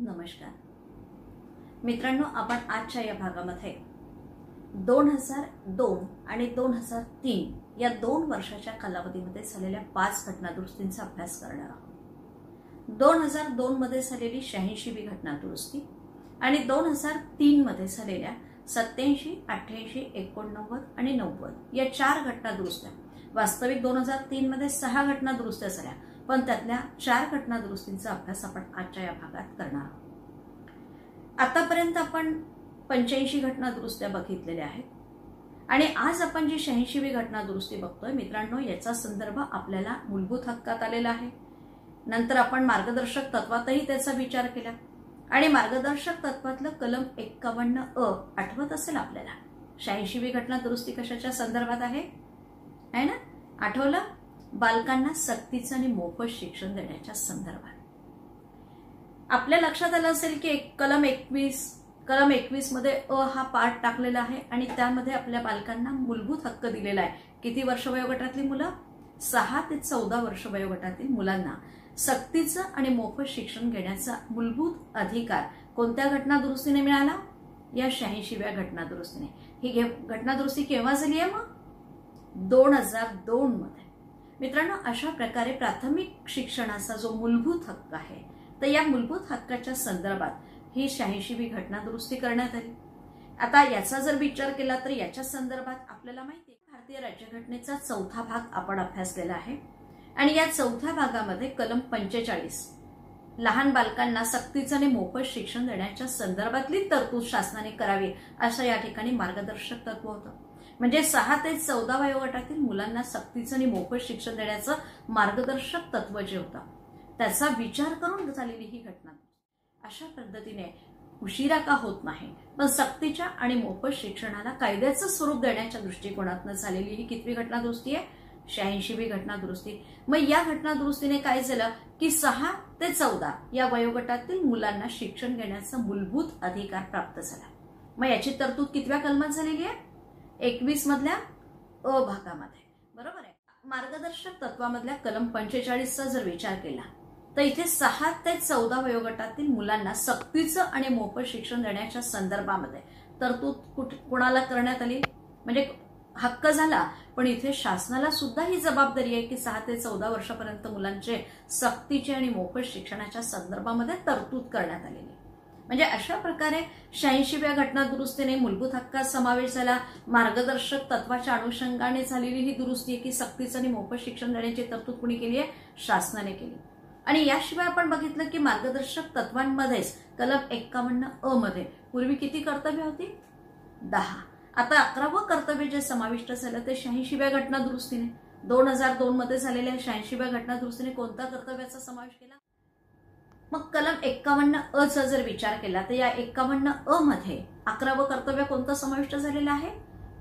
नमस्कार मित्रांनो, आपण आजच्या या भागामध्ये 2002 आणि 2003 या दोन वर्षाच्या कालावधीमध्ये झालेल्या 5 घटनादुरुस्तींचा अभ्यास करणार आहोत। 2002 मध्ये झालेली 86वी घटनादुरुस्ती आणि 2003 मध्ये झालेल्या 87, 88, 89 आणि 90 या 4 घटनादुरुस्त्या। वास्तविक 2003 मध्ये 6 घटनादुरुस्त्या झाल्या, पण त्यातल्या 4 घटनादुरुस्तींचा अभ्यास आपण आजच्या या भागात करणार आहोत। आतापर्यंत आपण 85 घटनादुरुस्त्या बघितलेल्या आहेत आणि आज आपण जी 86वी घटनादुरुस्ती बघतोय मित्रांनो, याचा संदर्भ आपल्याला मूलभूत हक्कात आलेला आहे। नंतर आपण मार्गदर्शक तत्वातही त्याचा विचार केला आणि मार्गदर्शक तत्वातलं कलम 51 अ आठवत असेल आपल्याला। 86वी घटनादुरुस्ती कशाच्या संदर्भात आहे ना, आठवलं? बालकांना सक्तीचं आणि मोफत शिक्षण देण्याच्या संदर्भात। आपल्या लक्षात आलं असेल की कलम 21 मध्ये अ हा पार्ट टाकलेला आहे आणि त्यामध्ये आपल्या बालकांना मूलभूत हक्क दिलेला आहे। किती वर्ष वयोगटातली मुलं? 6 ते 14 वर्ष वयोगटातील मुलांना सक्तीचं आणि मोफत शिक्षण घेण्याचा मूलभूत अधिकार कोणत्या घटनादुरुस्तीने मिळाला? या 86व्या घटनादुरुस्तीने। ही घटनादुरुस्ती केव्हा झाली आहे? मग 2002 मध्ये। मित्रांनो, अशा प्रकारे प्राथमिक शिक्षणाचा जो मूलभूत हक्क आहे, तर या मूलभूत हक्काच्या संदर्भात ही 86वी घटनादुरुस्ती करण्यात आली। आता याचा जर विचार केला तर याच्या संदर्भात आपल्याला माहिती आहे, भारतीय राज्यघटनेचा 4था भाग आपण अभ्यासलेला आहे आणि या 4थ्या भागामध्ये कलम 45 लहान बालकांना सक्तीचं आणि मोफत शिक्षण देण्याच्या संदर्भातली तरतूद शासनाने करावी असं या ठिकाणी मार्गदर्शक तत्व होतं। म्हणजे 6 ते 14 वयोगटातील मुलांना सक्तीचं आणि मोफत शिक्षण देण्याचं मार्गदर्शक तत्व जे होतं त्याचा विचार करून झालेली ही घटना। अशा पद्धतीने उशिरा का होत नाही, पण सक्तीच्या आणि मोफत शिक्षणाला कायद्याचं स्वरूप देण्याच्या दृष्टिकोनातून झालेली ही कितवी घटनादुरुस्ती आहे? 86वी घटनादुरुस्ती। मग या घटनादुरुस्तीने काय झालं की 6 ते 14 या वयोगटातील मुलांना शिक्षण घेण्याचा मूलभूत अधिकार प्राप्त झाला। मग याची तरतूद कितव्या कलमात झालेली आहे? 21 मधल्या अ भागामध्ये, बरोबर आहे। मार्गदर्शक तत्वामधल्या कलम 45चा जर विचार केला तर इथे 6 ते 14 वयोगटातील मुलांना सक्तीचं आणि मोफत शिक्षण देण्याच्या संदर्भामध्ये तरतूद कोणाला करण्यात आली? म्हणजे हक्क झाला, पण इथे शासनाला सुद्धा ही जबाबदारी आहे की 6 ते 14 वर्षापर्यंत मुलांचे सक्तीचे आणि मोफत शिक्षणाच्या संदर्भामध्ये तरतूद करण्यात आलेली। म्हणजे अशा प्रकारे 86व्या घटनादुरुस्तीने मूलभूत हक्काचा समावेश झाला। मार्गदर्शक तत्वाच्या अनुषंगाने झालेली ही दुरुस्ती आहे की सक्तीचं आणि मोफत शिक्षण देण्याची तरतूद कुणी केली आहे? शासनाने केली। आणि याशिवाय आपण बघितलं की मार्गदर्शक तत्वांमध्येच कलम 51 अ मध्ये पूर्वी किती कर्तव्य होती? 10। आता 11वं कर्तव्य जे समाविष्ट झालं ते 86व्या घटनादुरुस्तीने। 2002 मध्ये झालेल्या 86व्या घटनादुरुस्तीने कोणत्या कर्तव्याचा समावेश केला? मग कलम 51 अ चा जर विचार केला तर या 51 अ मध्ये 11वं कर्तव्य कोणतं समाविष्ट झालेलं आहे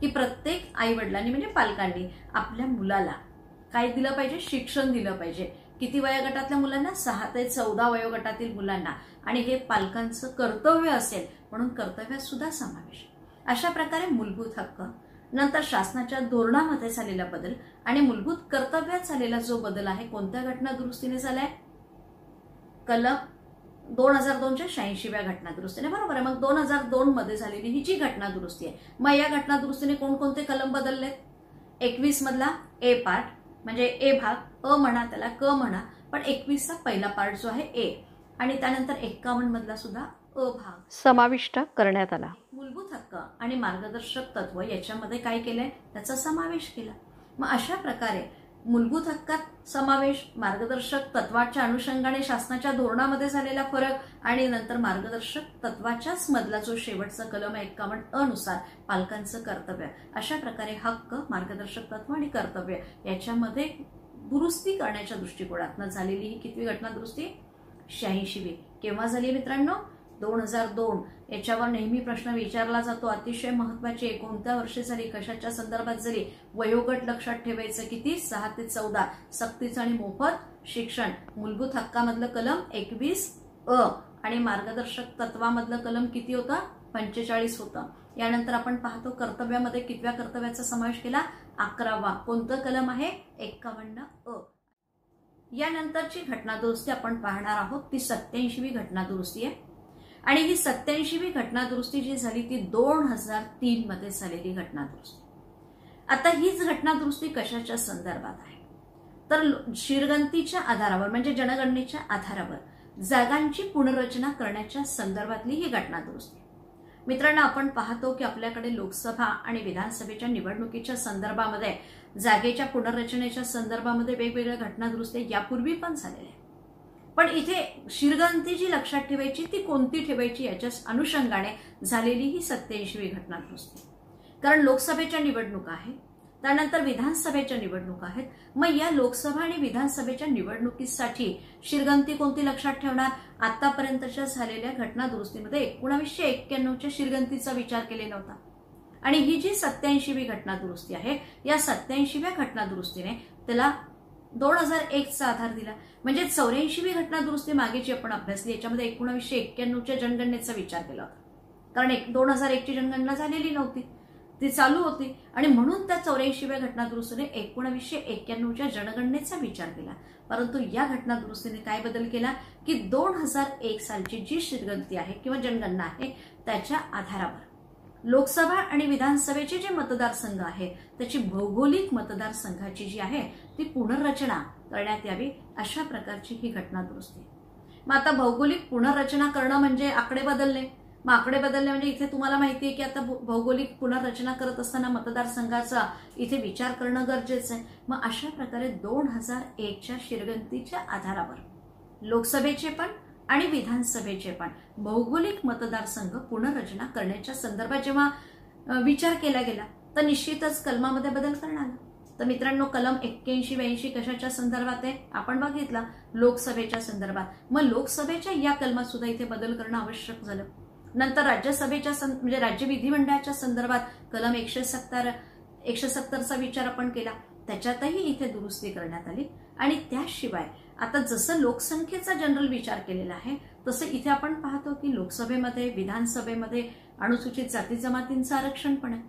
की प्रत्येक आईवडिलांनी म्हणजे पालकांनी आपल्या मुलाला काय दिलं पाहिजे? शिक्षण दिलं पाहिजे। किती वयोगटातल्या मुलांना? 6 ते 14 वयोगटातील मुलांना। आणि हे पालकांचं कर्तव्य असेल म्हणून कर्तव्यात सुद्धा समावेश। अशा प्रकारे मूलभूत हक्क, नंतर शासनाच्या धोरणामध्ये झालेला बदल आणि मूलभूत कर्तव्यात झालेला जो बदल आहे कोणत्या घटनादुरुस्तीने झालाय? कलम 2002च्या 86व्या घटनादुरुस्तीने, बरोबर आहे। मग 2002 मध्ये झालेली ही जी घटनादुरुस्ती आहे, मग या घटनादुरुस्तीने कोणकोणते कलम बदललेत? 21 मधला ए पार्ट म्हणजे ए भाग, अ म्हणा त्याला, क म्हणा, पण 21चा पहिला पार्ट जो आहे ए, आणि त्यानंतर 51 मधला सुद्धा अ भाग समाविष्ट करण्यात आला। मूलभूत हक्क आणि मार्गदर्शक तत्व याच्यामध्ये काय केलंय? त्याचा समावेश केला। मग अशा प्रकारे मूलभूत हक्कात समावेश, मार्गदर्शक तत्वाच्या अनुषंगाने शासनाच्या धोरणामध्ये झालेला फरक आणि नंतर मार्गदर्शक तत्वाच्याच मधला जो शेवटचा कलम आहे 51 अ नुसार पालकांचं कर्तव्य, अशा प्रकारे हक्क, मार्गदर्शक तत्व आणि कर्तव्य याच्यामध्ये दुरुस्ती करण्याच्या दृष्टिकोनातून झालेली ही कितवी घटनादुरुस्ती? 86वी। केव्हा झाली मित्रांनो? 2002। याच्यावर नेहमी प्रश्न विचारला जातो, अतिशय महत्वाचे। कोणत्या वर्षी झाली, कशाच्या संदर्भात झाली, वयोगट लक्षात ठेवायचं किती? 6 ते 14, सक्तीचं आणि मोफत शिक्षण। मूलभूत हक्कामधलं कलम 21 अ आणि मार्गदर्शक तत्वामधलं कलम किती होतं? 45 होतं। यानंतर आपण पाहतो कर्तव्यामध्ये कितव्या कर्तव्याचा समावेश केला? 11वा। कोणतं कलम आहे? 51 अ। यानंतरची घटनादुरुस्ती आपण पाहणार आहोत ती 87वी घटनादुरुस्ती आहे आणि ही 87वी घटनादुरुस्ती जी झाली ती 2003 मध्ये झालेली घटनादुरुस्ती। आता हीच घटनादुरुस्ती कशाच्या संदर्भात आहे तर शिरगंतीच्या आधारावर म्हणजे जनगणनेच्या आधारावर जागांची पुनर्रचना करण्याच्या संदर्भातली ही घटनादुरुस्ती। मित्रांनो आपण पाहतो की आपल्याकडे लोकसभा आणि विधानसभेच्या निवडणुकीच्या संदर्भामध्ये जागेच्या पुनर्रचनेच्या संदर्भामध्ये वेगवेगळ्या घटनादुरुस्त्या यापूर्वी पण झालेल्या आहेत, पण इथे शिरगंती जी लक्षात ठेवायची ती कोणती ठेवायची याच्या अनुषंगाने झालेली ही 87वी घटनादुरुस्ती। कारण लोकसभेच्या निवडणूक आहे, त्यानंतर विधानसभेच्या निवडणूक आहेत, मग या लोकसभा आणि विधानसभेच्या निवडणुकीसाठी शिरगंती कोणती लक्षात ठेवणार? आतापर्यंतच्या झालेल्या घटनादुरुस्तीमध्ये 1991 च्या शिरगंतीचा विचार केले नव्हता आणि ही जी 87वी घटनादुरुस्ती आहे या 87व्या घटनादुरुस्तीने त्याला 2001 चा आधार दिला। म्हणजे 84वी घटनादुरुस्ती मागे जी आपण अभ्यासली याच्यामध्ये 1991 च्या जनगणनेचा विचार केला होता, कारण 2001 ची जनगणना झालेली नव्हती, ती चालू होती आणि म्हणून त्या 84व्या घटनादुरुस्तीने 1991 च्या जनगणनेचा विचार केला। परंतु या घटनादुरुस्तीने काय बदल केला की 2001 सालची जी शिरगंती आहे किंवा जनगणना आहे त्याच्या आधारावर लोकसभा आणि विधानसभेचे जे मतदारसंघ आहे त्याची भौगोलिक मतदारसंघाची जी आहे ती पुनर्रचना करण्यात यावी अशा प्रकारची ही घटनादुरुस्ती। मग आता भौगोलिक पुनर्रचना करणं म्हणजे आकडे बदलले, मग आकडे बदलले म्हणजे इथे तुम्हाला माहिती आहे की आता भौगोलिक पुनर्रचना करत असताना मतदारसंघाचा इथे विचार करणं गरजेचं आहे। मग अशा प्रकारे 2001 च्या शिरगंतीच्या आधारावर लोकसभेचे पण आणि विधानसभेचे पण भौगोलिक मतदारसंघ पुनर्रचना करण्याच्या संदर्भात जेव्हा विचार केला गेला तर निश्चितच कलमामध्ये बदल करणार। तर मित्रांनो कलम 81-82 कशाच्या संदर्भात आहे आपण बघितला, लोकसभेच्या संदर्भात। मग लोकसभेच्या या कलमात सुद्धा इथे बदल करणं आवश्यक झालं। नंतर राज्यसभेच्या म्हणजे राज्य विधिमंडळाच्या संदर्भात कलम 170चा विचार आपण केला, त्याच्यातही इथे दुरुस्ती करण्यात आली आणि त्याशिवाय आता जसं लोकसंख्येचा जनरल विचार केलेला आहे तसं इथे आपण पाहतो की लोकसभेमध्ये विधानसभेमध्ये अनुसूचित जाती जमातींचं आरक्षण पण आहे।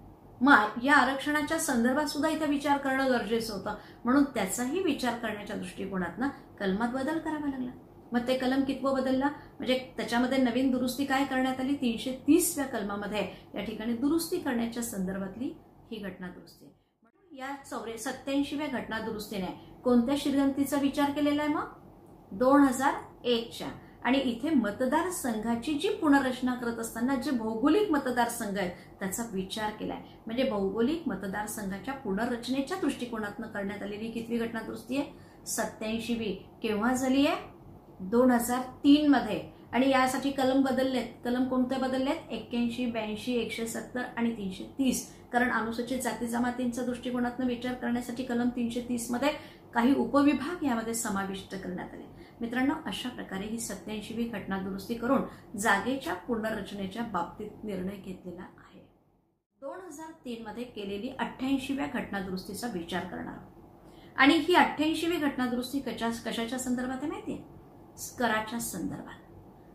मग या आरक्षणाच्या संदर्भात सुद्धा इथे विचार करणं गरजेचं होतं, म्हणून त्याचाही विचार करण्याच्या दृष्टिकोनातनं कलमात बदल करावा लागला। मग ते कलम कितवं बदलला म्हणजे त्याच्यामध्ये नवीन दुरुस्ती काय करण्यात आली 330व्या कलमामध्ये या ठिकाणी दुरुस्ती करण्याच्या संदर्भातली ही घटनादुरुस्ती। या 87व्या घटनादुरुस्तीने कोणत्या शिरगंतीचा विचार केलेला आहे मग 2001 च्या आणि इथे मतदारसंघाची जी पुनर्रचना करत असताना जे भौगोलिक मतदारसंघ आहेत त्याचा विचार केलाय, म्हणजे भौगोलिक मतदारसंघाच्या पुनर्रचनेच्या दृष्टिकोनातून करण्यात आलेली कितवी घटनादुरुस्ती आहे 87वी। केव्हा झाली आहे 2003 मध्ये आणि यासाठी कलम बदललेत। कलम कोणते बदललेत 81, 82, 170 आणि 330, कारण अनुसूचित जाती जमातींचा दृष्टिकोनातून विचार करण्यासाठी कलम 330 मध्ये काही उपविभाग यामध्ये समाविष्ट करण्यात आले। मित्रांनो अशा प्रकारे ही 87वी घटनादुरुस्ती करून जागेच्या पुनर्रचनेच्या बाबतीत निर्णय घेतलेला आहे। 2003 मध्ये केलेली 88व्या घटनादुरुस्तीचा विचार करणार आणि ही 88वी घटनादुरुस्ती कशाच्या संदर्भात आहे माहिती आहे कराच्या संदर्भात,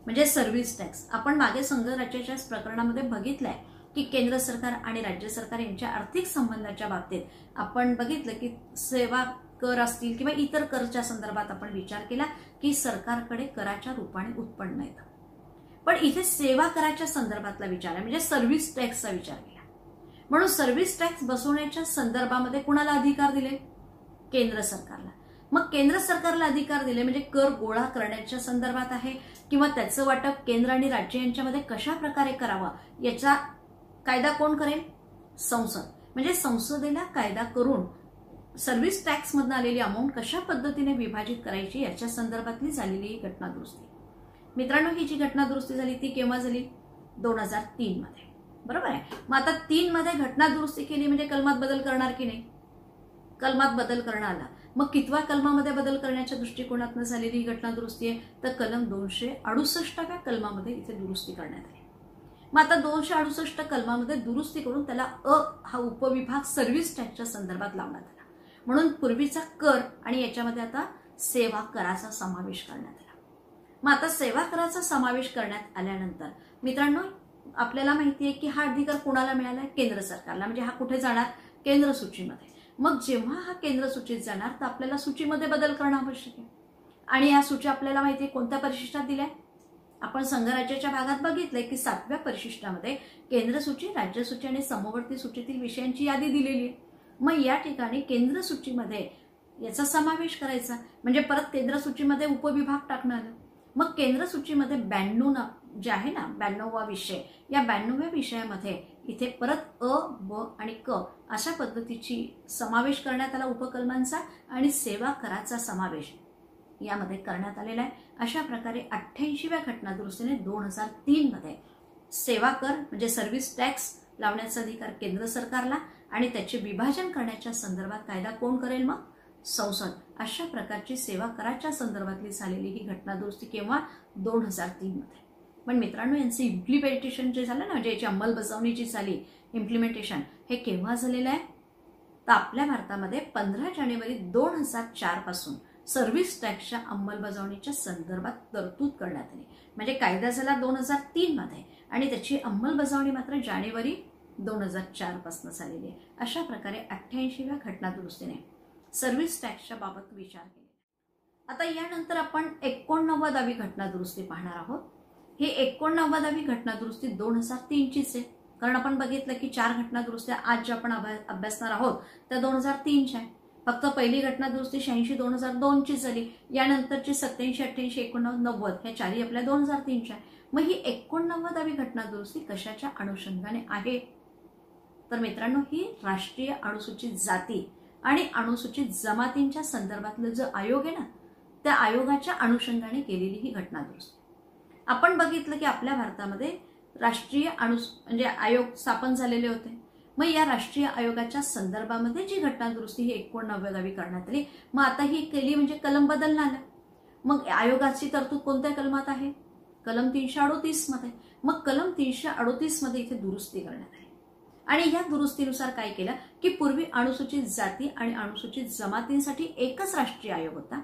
म्हणजे सर्व्हिस टॅक्स। आपण मागे संघराज्याच्या प्रकरणामध्ये बघितलंय की केंद्र सरकार आणि राज्य सरकार यांच्या आर्थिक संबंधाच्या बाबतीत आपण बघितलं की सेवा कर असतील किंवा इतर करच्या संदर्भात आपण विचार केला की सरकारकडे कराच्या रूपाने उत्पन्न येतं, पण इथे सेवा कराच्या संदर्भातला विचार आहे म्हणजे सर्व्हिस टॅक्सचा विचार केला। म्हणून सर्व्हिस टॅक्स बसवण्याच्या संदर्भामध्ये कुणाला अधिकार दिले केंद्र सरकारला। मग केंद्र सरकारला अधिकार दिले म्हणजे कर गोळा करण्याच्या संदर्भात आहे किंवा त्याचं वाटप केंद्र आणि राज्य यांच्यामध्ये कशा प्रकारे करावं याचा कायदा कोण करेल संसद, म्हणजे संसदेला कायदा करून सर्व्हिस टॅक्समधून आलेली अमाऊंट कशा पद्धतीने विभाजित करायची याच्या संदर्भातली झालेली ही घटनादुरुस्ती। मित्रांनो ही जी घटनादुरुस्ती झाली ती केव्हा झाली 2003 मध्ये, बरोबर आहे। मग आता 3 मध्ये घटनादुरुस्ती केली म्हणजे कलमात बदल करणार की नाही, कलमात बदल करणार आला। मग कितव्या कलमामध्ये बदल करण्याच्या दृष्टिकोनातून झालेली ही घटनादुरुस्ती आहे तर कलम 268व्या कलमामध्ये इथे दुरुस्ती करण्यात आली। मग आता 268 कलमामध्ये दुरुस्ती करून त्याला अ हा उपविभाग सर्व्हिस टॅक्सच्या संदर्भात लावण्यात आला, म्हणून पूर्वीचा कर आणि याच्यामध्ये आता सेवा कराचा समावेश करण्यात आला। मग आता सेवा कराचा समावेश करण्यात आल्यानंतर मित्रांनो आपल्याला माहिती आहे की हा अधिकार कुणाला मिळाला केंद्र सरकारला, म्हणजे हा कुठे जाणार केंद्र सूचीमध्ये। मग जेव्हा हा केंद्र सूचीत जाणार तर आपल्याला सूचीमध्ये बदल करणं आवश्यक आहे। आणि या सूची आपल्याला माहिती आहे कोणत्या परिशिष्टात दिल्या, आपण संघराज्याच्या भागात बघितलंय की 7व्या परिशिष्टामध्ये केंद्र सूची, राज्य सूची आणि समवर्ती सूचीतील विषयांची यादी दिलेली आहे। मग या ठिकाणी केंद्र सूचीमध्ये याचा समावेश करायचा, म्हणजे परत केंद्र सूचीमध्ये उपविभाग टाकणार। मग केंद्र सूचीमध्ये 92 जे आहे ना 92वा विषय, या 92व्या विषयामध्ये इथे परत अ, ब आणि क अशा पद्धतीची समावेश करण्यात आला, उपकलमांचा आणि सेवा कराचा समावेश यामध्ये करण्यात आलेला आहे। अशा प्रकारे 88व्या घटना दुरुस्तीने 2003 मध्ये सेवा कर म्हणजे सर्व्हिस टॅक्स लावण्याचा अधिकार केंद्र सरकारला आणि त्याचे विभाजन करण्याच्या संदर्भात कायदा कोण करेल, मग संसद। अशा प्रकारची सेवा कराच्या संदर्भातली झालेली ही घटना दुरुस्ती केव्हा 2003 मध्ये। पण मित्रांनो यांचे इम्प्लिमेंटेशन जे झालं ना, म्हणजे याची अंमलबजावणी जी झाली, इम्प्लिमेंटेशन हे केव्हा झालेलं आहे तर आपल्या भारतामध्ये 15 जानेवारी 2004 पासून सर्व्हिस टॅक्सच्या अंमलबजावणीच्या संदर्भात तरतूद करण्यात आली। म्हणजे कायदा झाला 2003 मध्ये आणि त्याची अंमलबजावणी मात्र जानेवारी 2004 पासून झालेली आहे। अशा प्रकारे 88व्या घटना दुरुस्तीने सर्व्हिस टॅक्सच्या बाबत विचार केला। आता यानंतर आपण 89वी घटना दुरुस्ती पाहणार आहोत। ही 89वी घटना दुरुस्ती 2003चीच आहे, कारण आपण बघितलं की 4 घटना दुरुस्त्या आज ज्या आपण अभ्यासणार आहोत त्या 2003च्या आहे। फक्त पहिली घटना दुरुस्ती 86 2002ची झाली, यानंतरची 87 88 89 90 ह्या 4 आपल्या 2003च्या आहे। मग ही 89वी घटना दुरुस्ती कशाच्या अनुषंगाने आहे तर मित्रांनो ही राष्ट्रीय अनुसूचित जाती आणि अनुसूचित जमातींच्या संदर्भातलं जो आयोग आहे ना त्या आयोगाच्या अनुषंगाने केलेली ही घटना दुरुस्ती। आपण बघितलं की आपल्या भारतामध्ये राष्ट्रीय म्हणजे आयोग स्थापन झालेले होते। मग या राष्ट्रीय आयोगाच्या संदर्भामध्ये जी घटना दुरुस्ती ही 89व्यावी करण्यात आली। मग आता ही केली म्हणजे कलम बदलणार आला। मग आयोगाची तरतूद कोणत्या कलमात आहे, कलम 338 मध्ये। मग कलम 338 मध्ये इथे दुरुस्ती करण्यात आली आणि या दुरुस्तीनुसार काय केलं की पूर्वी अनुसूचित जाती आणि अनुसूचित जमातींसाठी एकच राष्ट्रीय आयोग होता।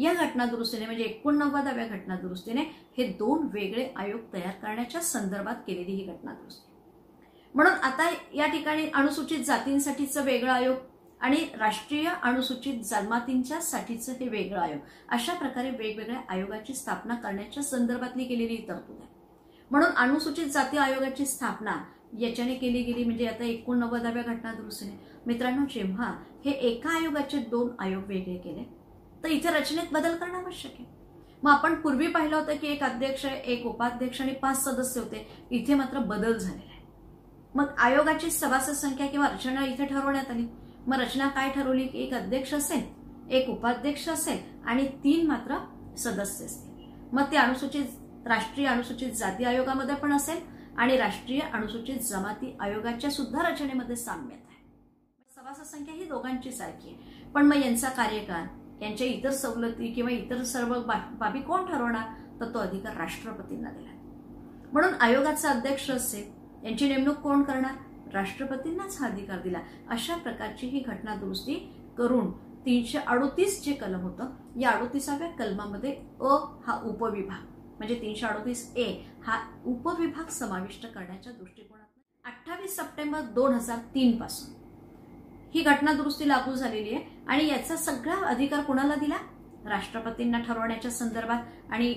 या घटना दुरुस्तीने म्हणजे 89व्या घटना दुरुस्तीने हे 2 वेगळे आयोग तयार करण्याच्या संदर्भात केलेली ही घटना दुरुस्ती। म्हणून आता या ठिकाणी अनुसूचित जातींसाठीचं वेगळं आयोग आणि राष्ट्रीय अनुसूचित जमातींच्या साठीचं हे वेगळं आयोग अशा प्रकारे वेगवेगळ्या आयोगाची स्थापना करण्याच्या संदर्भातली केलेली तरतूद आहे। म्हणून अनुसूचित जाती आयोगाची स्थापना याच्याने केली गेली म्हणजे आता 89व्या घटना दुरुस्तीने। मित्रांनो जेव्हा हे एका आयोगाचे 2 आयोग वेगळे केले तर इथे रचनेत बदल करणं आवश्यक आहे। मग आपण पूर्वी पाहिलं होतं की 1 अध्यक्ष, 1 उपाध्यक्ष आणि 5 सदस्य होते, इथे मात्र बदल झालेला आहे। मग आयोगाची सभासद संख्या किंवा रचना इथे ठरवण्यात आली। मग रचना काय ठरवली की 1 अध्यक्ष असेल, 1 उपाध्यक्ष असेल आणि 3 मात्र सदस्य असतील। मग ते अनुसूचित राष्ट्रीय अनुसूचित जाती आयोगामध्ये पण असेल आणि राष्ट्रीय अनुसूचित जमाती आयोगाच्या सुद्धा रचनेमध्ये साम्यता आहे। सभासद संख्या ही दोघांची सारखी आहे, पण मग यांचा कार्यकाळ, यांच्या इतर सवलती किंवा इतर सर्व बाबी कोण ठरवणार तर तो अधिकार राष्ट्रपतींना दिला। म्हणून आयोगाचा अध्यक्ष असेल, यांची नेमणूक कोण करणार, राष्ट्रपतींनाच हा अधिकार दिला। अशा प्रकारची ही घटना दुरुस्ती करून 338 जे कलम होतं या 38व्या कलमामध्ये अ हा उपविभाग म्हणजे 338A हा उपविभाग समाविष्ट करण्याच्या दृष्टिकोनातून 28 सप्टेंबर 2003 पासून ही घटना दुरुस्ती लागू झालेली आहे। आणि याचा सगळा अधिकार कोणाला दिला, राष्ट्रपतींना ठरवण्याच्या संदर्भात। आणि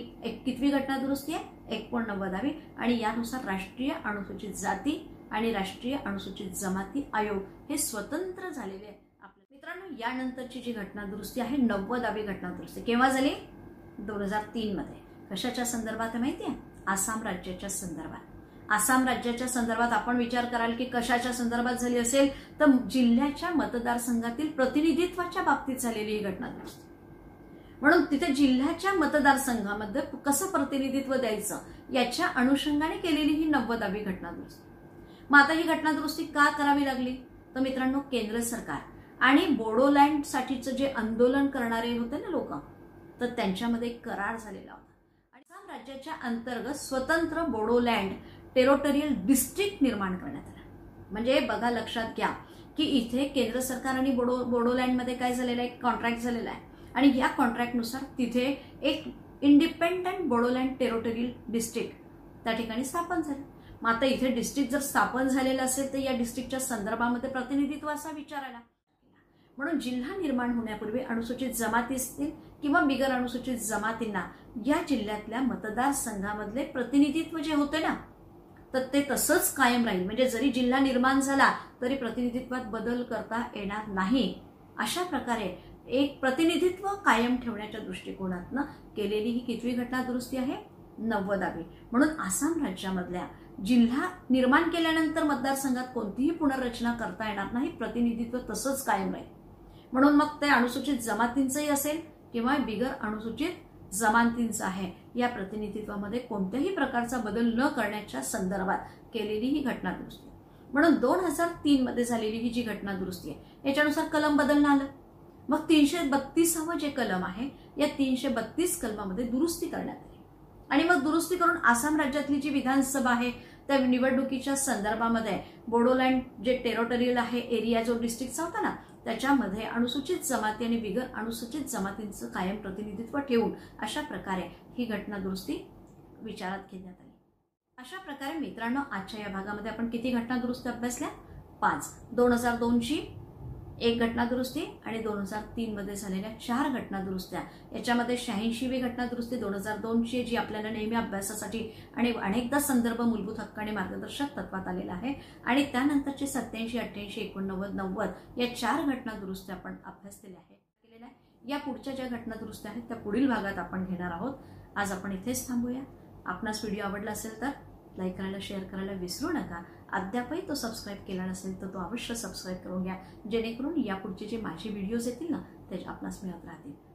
कितवी घटना दुरुस्ती आहे, 89व्यावी। आणि यानुसार राष्ट्रीय अनुसूचित जाती आणि राष्ट्रीय अनुसूचित जमाती आयोग हे स्वतंत्र झालेले आहे आपल्या। मित्रांनो यानंतरची जी घटना दुरुस्ती आहे 90व्यावी घटना दुरुस्ती केव्हा झाली 2003 मध्ये। कशाच्या संदर्भात माहिती आहे, आसाम राज्याच्या संदर्भात। आसाम राज्याच्या संदर्भात आपण विचार कराल की कशाच्या संदर्भात झाली असेल तर जिल्ह्याच्या मतदारसंघातील प्रतिनिधित्वाच्या बाबतीत झालेली ही घटना दुरुस्ती। म्हणून तिथे जिल्ह्याच्या मतदारसंघामध्ये कसं प्रतिनिधित्व द्यायचं याच्या अनुषंगाने केलेली ही 90व्यावी घटना दुरुस्ती। मग आता ही घटना दुरुस्ती का करावी लागली तर मित्रांनो केंद्र सरकार आणि बोडोलँडसाठीचं जे आंदोलन करणारे होते ना लोक तर त्यांच्यामध्ये करार झालेला होता। राज्याच्या अंतर्गत स्वतंत्र बोडोलँड टेरिटोरियल डिस्ट्रिक्ट निर्माण करण्यात आला। म्हणजे बघा लक्षात घ्या की इथे केंद्र सरकार आणि बोडोलँडमध्ये काय झालेलं आहे, कॉन्ट्रॅक्ट झालेला आहे आणि या कॉन्ट्रॅक्टनुसार तिथे एक इंडिपेंडंट बोडोलँड टेरिटोरियल डिस्ट्रिक्ट त्या ठिकाणी स्थापन झालं। मग आता इथे डिस्ट्रिक्ट जर स्थापन झालेलं असेल तर या डिस्ट्रिक्टच्या संदर्भामध्ये प्रतिनिधित्वाचा विचार आला। म्हणून जिल्हा निर्माण होण्यापूर्वी अनुसूचित जमाती असतील किंवा बिगर अनुसूचित जमातींना या जिल्ह्यातल्या मतदारसंघामधले प्रतिनिधित्व जे होते ना, तर ते तसंच कायम राहील. म्हणजे जरी जिल्हा निर्माण झाला तरी प्रतिनिधित्वात बदल करता येणार नाही. अशा प्रकारे एक प्रतिनिधित्व कायम ठेवण्याच्या दृष्टिकोनातून केलेली ही कितवी घटना दुरुस्ती आहे? 90वी. म्हणून आसाम राज्यामधल्या जिल्हा निर्माण केल्यानंतर मतदारसंघात कोणतीही पुनर्रचना करता येणार नाही, प्रतिनिधित्व तसंच कायम राहील. म्हणून मग ते अनुसूचित जमातींचंही असेल किंवा बिगर अनुसूचित जमातींचं आहे, या प्रतिनिधित्वामध्ये कोणत्याही प्रकारचा बदल न करण्याच्या संदर्भात केलेली ही घटना दुरुस्ती. म्हणून 2003 मध्ये झालेली ही जी घटना दुरुस्ती आहे याच्यानुसार कलम बदलण्यात आलं. मग 332वे जे कलम आहे या 332 कलमामध्ये दुरुस्ती करण्यात आली आणि मग दुरुस्ती करून आसाम राज्यातली जी विधानसभा आहे त्या निवडणुकीच्या संदर्भामध्ये बोडोलँड जे टेरिटोरियल आहे एरिया जो डिस्ट्रिक्टचा होता ना त्याच्यामध्ये अनुसूचित जमाती आणि बिगर अनुसूचित जमातींचं कायम प्रतिनिधित्व ठेवून अशा प्रकारे ही घटना दुरुस्ती विचारात घेण्यात आली. अशा प्रकारे मित्रांनो आजच्या या भागामध्ये आपण किती घटना दुरुस्ती अभ्यासल्या? 5. 2002ची एक घटना दुरुस्ती आणि 2003 मध्ये झालेल्या 4 घटना दुरुस्त्या. याच्यामध्ये 86वी घटना दुरुस्ती 2002ची जी आपल्याला नेहमी अभ्यासासाठी आणि अनेकदा संदर्भ मूलभूत हक्क आणि मार्गदर्शक तत्वात आलेला आहे, आणि त्यानंतरचे 87, 88, 89, 90 या 4 घटना दुरुस्त्या आपण अभ्यासलेल्या आहेत. या पुढच्या ज्या घटना दुरुस्त्या आहेत त्या पुढील भागात आपण घेणार आहोत. आज आपण इथेच थांबूया. आपणास व्हिडिओ आवडला असेल तर लाईक करायला, शेअर करायला विसरू नका. अद्यापही तो सबस्क्राईब केला नसेल तर तो अवश्य सबस्क्राईब करून घ्या, जेणेकरून यापुढचे जे माझे व्हिडिओज येतील ना ते आपणास मिळत राहतील.